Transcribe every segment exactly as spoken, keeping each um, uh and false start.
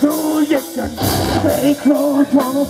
your position. Very close, wanna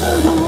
I